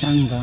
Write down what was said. Tangga.